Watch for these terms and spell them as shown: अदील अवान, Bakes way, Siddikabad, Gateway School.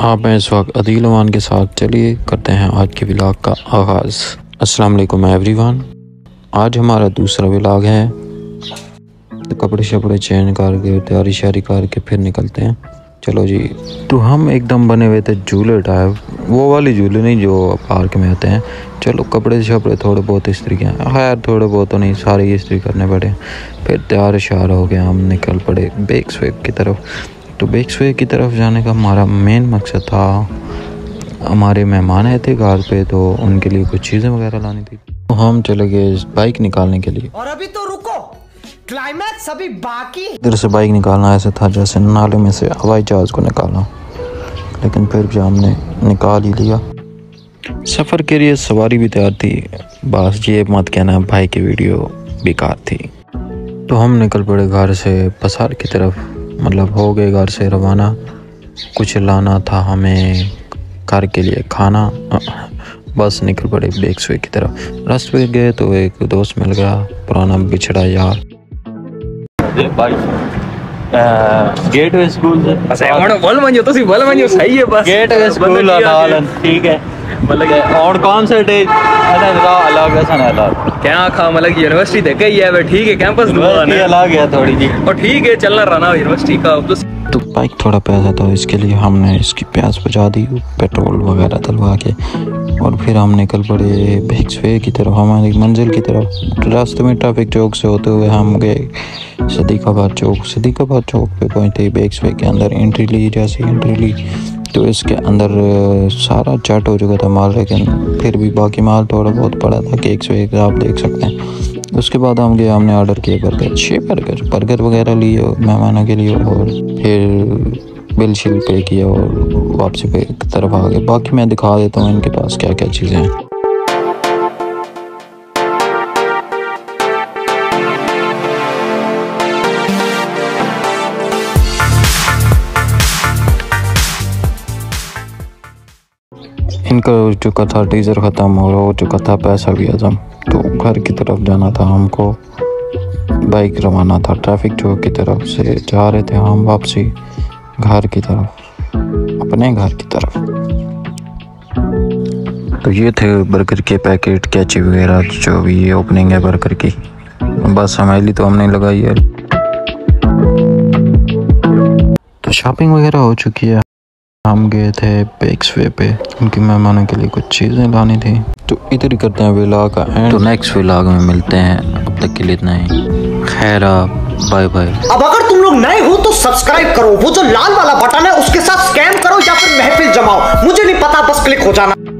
आप हैं इस वक्त अदील अवान के साथ। चलिए करते हैं आज के व्लॉग का आगाज़। अस्सलाम वालेकुम एवरीवन, आज हमारा दूसरा व्लॉग है। तो कपड़े शपड़े चेंज करके तैयारी शारी करके फिर निकलते हैं। चलो जी, तो हम एकदम बने हुए थे झूले टाइप, वो वाले झूले नहीं जो पार्क में होते हैं। चलो कपड़े शपड़े थोड़े बहुत इस्त्री किए, खैर थोड़े बहुत तो नहीं, सारे इस्त्री करने पड़े। फिर तैयार शार हो गया, हम निकल पड़े बेक्स वे की तरफ। तो बेक्स वे की तरफ जाने का हमारा मेन मकसद था, हमारे मेहमान आए थे घर पे, तो उनके लिए कुछ चीज़ें वगैरह लानी थी। तो हम चले गए बाइक निकालने के लिए, और अभी तो रुको, क्लाइमैक्स अभी बाकी। इधर से बाइक निकालना ऐसा था जैसे नाले में से हवाई जहाज़ को निकालना, लेकिन फिर भी हमने निकाल ही लिया। सफ़र के लिए सवारी भी तैयार थी, बस ये मत कहना भाई की वीडियो बेकार थी। तो हम निकल पड़े घर से पसार की तरफ, मतलब हो गए घर से रवाना। कुछ लाना था हमें घर के लिए खाना, बस निकल पड़े बेक्स वे की तरफ। रास्ते में गए तो एक दोस्त मिल गया, पुराना बिछड़ा यार। गेटवे स्कूल सही है, बस गेटवे स्कूल ठीक है। और कौन से डे अलग अलग क्या खा, मतलब यूनिवर्सिटी देखे ही है, ठीक है कैंपस अलग है थोड़ी जी, और ठीक है चलना रहना यूनिवर्सिटी का। तो बाइक थोड़ा प्यासा था, इसके लिए हमने इसकी प्यास बुझा दी पेट्रोल वगैरह दलवा के, और फिर हम निकल पड़े बेक्स वे की तरफ, हमारी मंजिल की तरफ। रास्ते में ट्रैफिक चौक से होते हुए हम गए सिद्दीकाबाद चौक। सिद्दीकाबाद चौक पे पहुँचते बेक्स वे के अंदर एंट्री ली, जैसे एंट्री ली तो इसके अंदर सारा चट हो चुका था माल, लेकिन फिर भी बाकी माल थोड़ा बहुत पड़ा था, केक्स वेक्स आप देख सकते हैं। उसके बाद हम गए, हमने ऑर्डर किया बर्गर, 6 बर्गर वगैरह लिए मेहमानों के लिए, और फिर बिल शिल पे किया और वापसी पे तरफ आ गए। बाकी मैं दिखा देता हूँ इनके पास क्या क्या चीज़ें हैं। इनका हो चुका था डीजर ख़त्म और हो चुका था पैसा भी हजम, तो घर की तरफ जाना था हमको। बाइक रवाना था ट्रैफिक चौक की तरफ से, जा रहे थे हम वापसी घर की तरफ, अपने घर की तरफ। तो ये थे बर्गर के पैकेट, कैची वगैरह जो भी, ये ओपनिंग है बर्गर की, बस हमारी तो हमने लगाई है। तो शॉपिंग वगैरह हो चुकी है, हम गए थे बेक्स वे पे, उनके मेहमानों के लिए कुछ चीज़ें लानी थी। तो इधर ही करते हैं व्लॉग का एंड, तो नेक्स्ट व्लॉग में मिलते हैं, अब तक के लिए इतना ही, खैर बाय बाय। अब अगर तुम लोग नए हो तो सब्सक्राइब करो, वो जो लाल वाला बटन है उसके साथ स्कैम करो या फिर महफिल जमाओ, मुझे नहीं पता, बस क्लिक हो जाना।